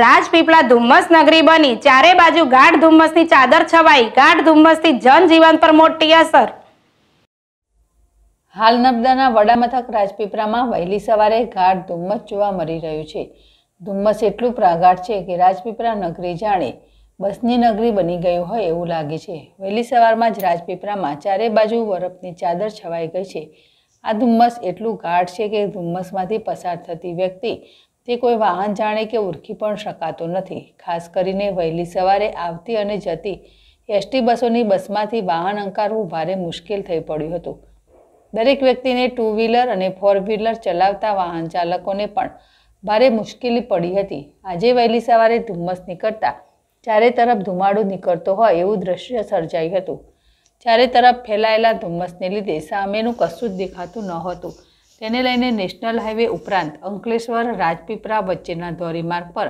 રાજપીપળા ધુમ્મસ નગરી બની, ચારે બાજુ ગાઢ ધુમ્મસની ચાદર છવાઈ, ગાઢ ધુમ્મસથી જનજીવન પર મોટી અસર। હાલ નર્મદાના વડામથક રાજપીપળામાં વહેલી સવારે ગાઢ ધુમ્મસ જોવા મળી રહ્યું છે। ધુમ્મસ એટલું પ્રાગાઢ છે કે રાજપીપળા નગરી જાણે બસની નગરી બની ગયું હોય એવું લાગે છે। વહેલી સવારમાં જ રાજપીપળામાં ચારે બાજુ બરફની ચાદર છવાઈ ગઈ છે। આ ધુમ્મસ એટલું ગાઢ છે કે ધુમ્મસમાંથી પસાર થતી વ્યક્તિ તે કોઈ વાહન જાણે કે ઓળખી પણ શકાતો નથી। ખાસ કરીને વહેલી સવારે આવતી અને જતી એસટી બસોની બસમાંથી વાહન અંકારવું ભારે મુશ્કેલ થઈ પડ્યું હતું। દરેક વ્યક્તિને ટુ વ્હીલર અને ફોર વ્હીલર ચલાવતા વાહન ચાલકોને પણ ભારે મુશ્કેલી પડી હતી। આજે વહેલી સવારે ધુમ્મસ નીકળતા ચારે તરફ ધુમાડો નીકળતો હોય એવું દ્રશ્ય સર્જાયું હતું। ચારે તરફ ફેલાયેલા ધુમ્મસને લીધે સામેનું કશું જ દેખાતું નહોતું। તેને લઈને નેશનલ હાઈવે ઉપરાંત અંકલેશ્વર રાજપીપળા વચ્ચેના ધોરીમાર્ગ પર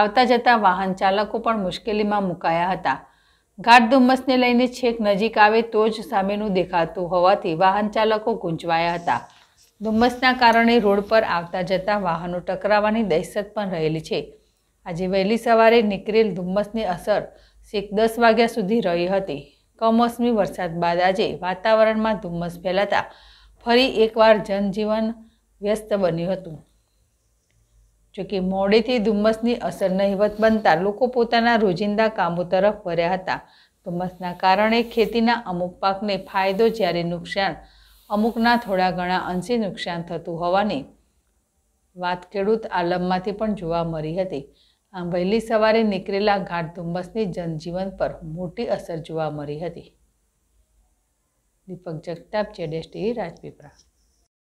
આવતા જતા વાહન ચાલકો પણ મુશ્કેલીમાં મુકાયા હતા। ગાઢ ધુમ્મસને લઈને છેક નજીક આવે તો જ સામેનું દેખાતું હોવાથી વાહન ચાલકો ગૂંચવાયા હતા। ધુમ્મસના કારણે રોડ પર આવતા જતા વાહનો ટકરાવાની દહેશત પણ રહેલી છે। આજે વહેલી સવારે નીકળેલ ધુમ્મસની અસર છેક 10 વાગ્યા સુધી રહી હતી। કમોસમી વરસાદ બાદ આજે વાતાવરણમાં ધુમ્મસ ફેલાતા ફરી એકવાર જનજીવન વ્યસ્ત બન્યું હતું। જોકે મોડેથી ધુમ્મસની અસર નહિવત બનતા લોકો પોતાના રોજિંદા કામો તરફ વળ્યા હતા। ધુમ્મસના કારણે ખેતીના અમુક પાકને ફાયદો જ્યારે નુકસાન અમુકના થોડા ઘણા અંશે નુકસાન થતું હોવાની વાત ખેડૂત આલમમાંથી પણ જોવા મળી હતી। આમ વહેલી સવારે નીકળેલા ગાઢ ધુમ્મસની જનજીવન પર મોટી અસર જોવા મળી હતી। दीपक जगताप, ZSTV, રાજપીપળા।